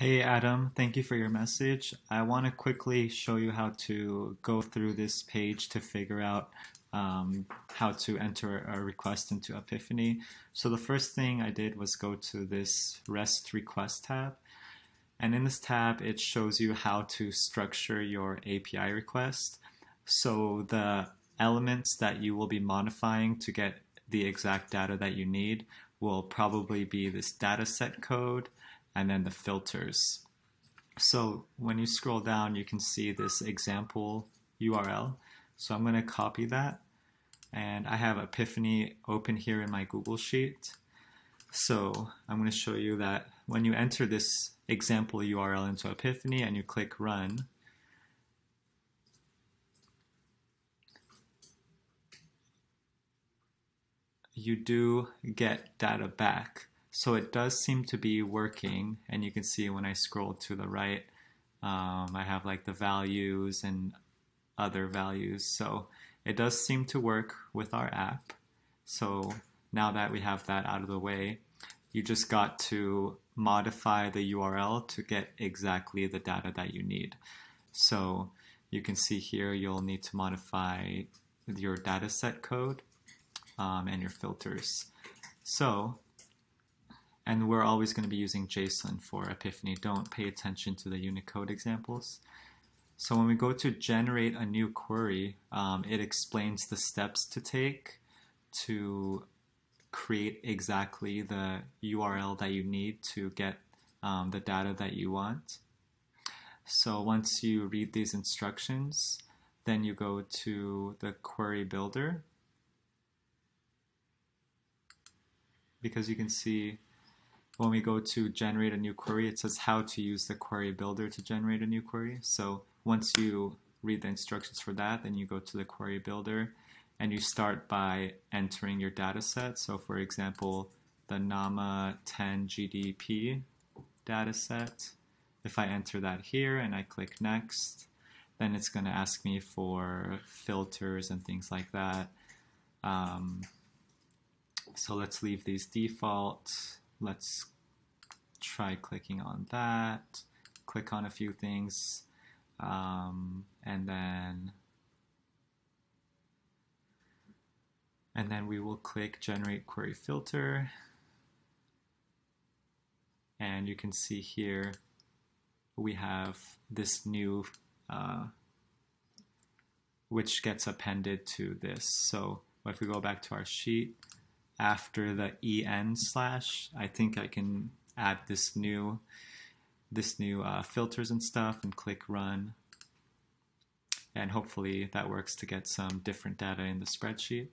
Hey Adam, thank you for your message. I want to quickly show you how to go through this page to figure out how to enter a request into Apipheny. So the first thing I did was go to this REST request tab. And in this tab, it shows you how to structure your API request. So the elements that you will be modifying to get the exact data that you need will probably be this dataset code, and then the filters. So when you scroll down, you can see this example URL. So I'm going to copy that, and I have Apipheny open here in my Google Sheet. So I'm going to show you that when you enter this example URL into Apipheny and you click Run, you do get data back. So it does seem to be working, and you can see when I scroll to the right, I have like the values and other values. So it does seem to work with our app. So now that we have that out of the way, you just got to modify the URL to get exactly the data that you need. So you can see here you'll need to modify your dataset code and your filters. And we're always going to be using JSON for Apipheny. Don't pay attention to the Unicode examples. So when we go to generate a new query, it explains the steps to take to create exactly the URL that you need to get the data that you want. So once you read these instructions, then you go to the query builder, because you can see when we go to generate a new query, it says how to use the query builder to generate a new query. So once you read the instructions for that, then you go to the query builder and you start by entering your data set. So for example, the NAMA 10 GDP data set. If I enter that here and I click next, then it's going to ask me for filters and things like that. So let's leave these default. Let's try clicking on that, click on a few things, and then we will click generate query filter, and you can see here we have this new which gets appended to this. So if we go back to our sheet, after the en slash, I think I can add this new filters and stuff, and click Run. And hopefully that works to get some different data in the spreadsheet.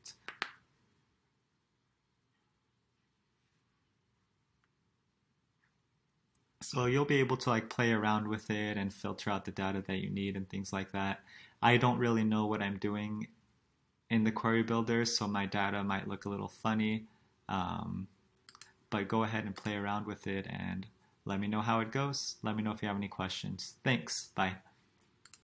So you'll be able to like play around with it and filter out the data that you need and things like that. I don't really know what I'm doing in the query builder, so my data might look a little funny, but go ahead and play around with it and let me know how it goes. Let me know if you have any questions. Thanks. Bye.